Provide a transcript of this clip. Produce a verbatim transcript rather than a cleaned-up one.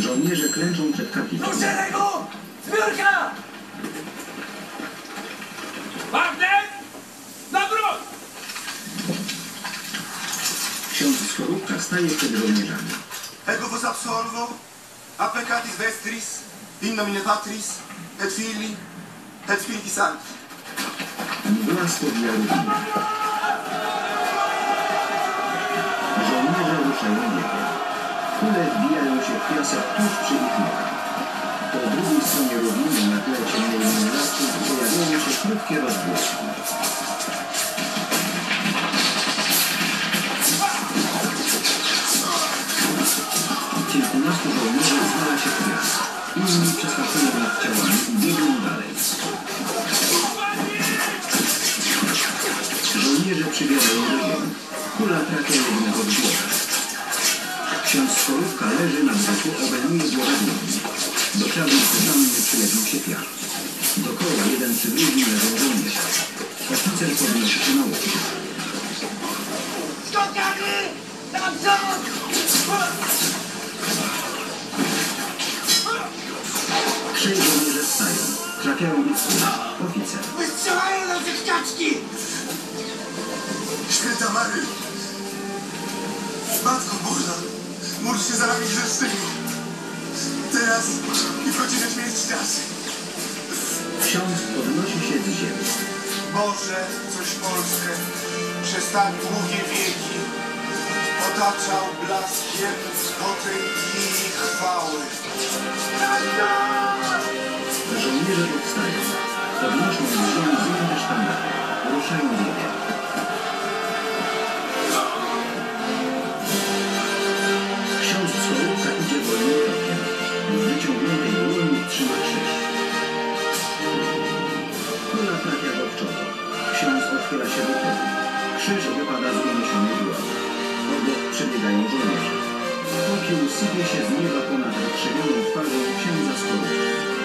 Żołnierze klęczą przed kapitanem. Do szeregu! Zbiórka! Bartek! Na broń! Ksiądz Skorupka staje przed żołnierzami. Ego vos absorbo, a peccatis vestris, in nomine patris, et filii, et spiritus sancti. Mgła spowija równiny. Żołnierze ruszają niebie. Kule wbijają się w piasek tuż przy ich nogach. Po drugiej stronie równiny na tle ciemnej iluminacji pojawiają się krótkie rozgłoski. Kilkunastu żołnierzy zwala się w piasek. Inni przeskakują nad ciałami i biegną dalej. Żołnierze przybierają ryjem. Kula trafia jednego w głowę. Ksiądz Skorupka leży na brzuchu, obejmuje głowę dłoni. Do czarnych nie przylepił się piach. Dokoła jeden przy drugim leżą żołnierze. Oficer podnosi się na łokcie. Skokany! Tam rząd! Trzej żołnierze wstają. Trafiają ich skórę. Oficer. Wystrzelają na tych kaczki! Święta Mary! Matko Boża! Mur się za nami grzecznego! Teraz i w godzinę śmierci czas! Ksiądz podnosi się z ziemi. Boże, coś Polskę przez tak długie wieki otaczał blaskiem potęgi i chwały. Żołnierze powstają. Podnoszą z ziemi złote sztandary. Ruszają w niebie. Otwiera się do tyłu. Krzyż wypada z uniesionej dłoni. Obok przebiegają żołnierze. Popiół sypie się z nieba ponad rozszerzoną twarzą księdza Skorupki.